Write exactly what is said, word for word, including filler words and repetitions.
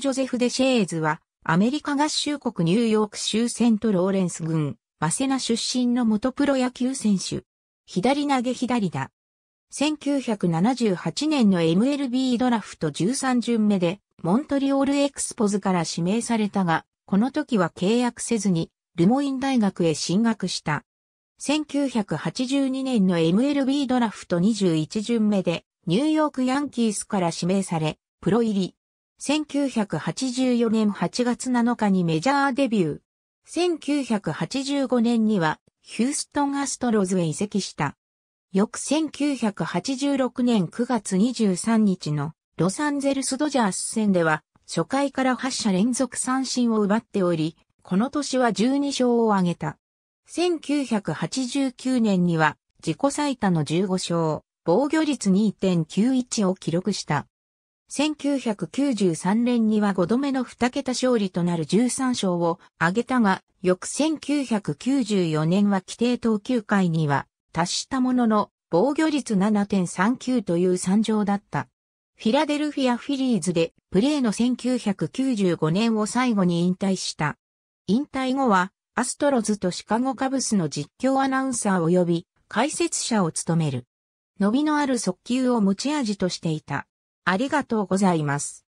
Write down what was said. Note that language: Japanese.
ジョゼフ・デ・シェーズは、アメリカ合衆国ニューヨーク州セントローレンス郡、マセナ出身の元プロ野球選手。左投げ左打。せんきゅうひゃくななじゅうはちねんの エムエルビー ドラフトじゅうさん巡目で、モントリオールエクスポズから指名されたが、この時は契約せずに、ルモイン大学へ進学した。せんきゅうひゃくはちじゅうにねんの エムエルビー ドラフトにじゅういち巡目で、ニューヨークヤンキースから指名され、プロ入り。せんきゅうひゃくはちじゅうよねんはちがつなのかにメジャーデビュー。せんきゅうひゃくはちじゅうごねんには、ヒューストンアストロズへ移籍した。翌せんきゅうひゃくはちじゅうろくねんくがつにじゅうさんにちのロサンゼルスドジャース戦では初回からはち者連続三振を奪っており、この年はじゅうに勝を挙げた。せんきゅうひゃくはちじゅうきゅうねんには自己最多のじゅうご勝、防御率 にてんきゅういち を記録した。せんきゅうひゃくきゅうじゅうさんねんにはごどめのに桁勝利となるじゅうさん勝を挙げたが、翌せんきゅうひゃくきゅうじゅうよねんは規定投球回には達したものの、防御率 ななてんさんきゅう という惨状だった。フィラデルフィア・フィリーズでプレーのせんきゅうひゃくきゅうじゅうごねんを最後に引退した。引退後はアストロズとシカゴカブスの実況アナウンサー及び解説者を務める。伸びのある速球を持ち味としていた。ありがとうございます。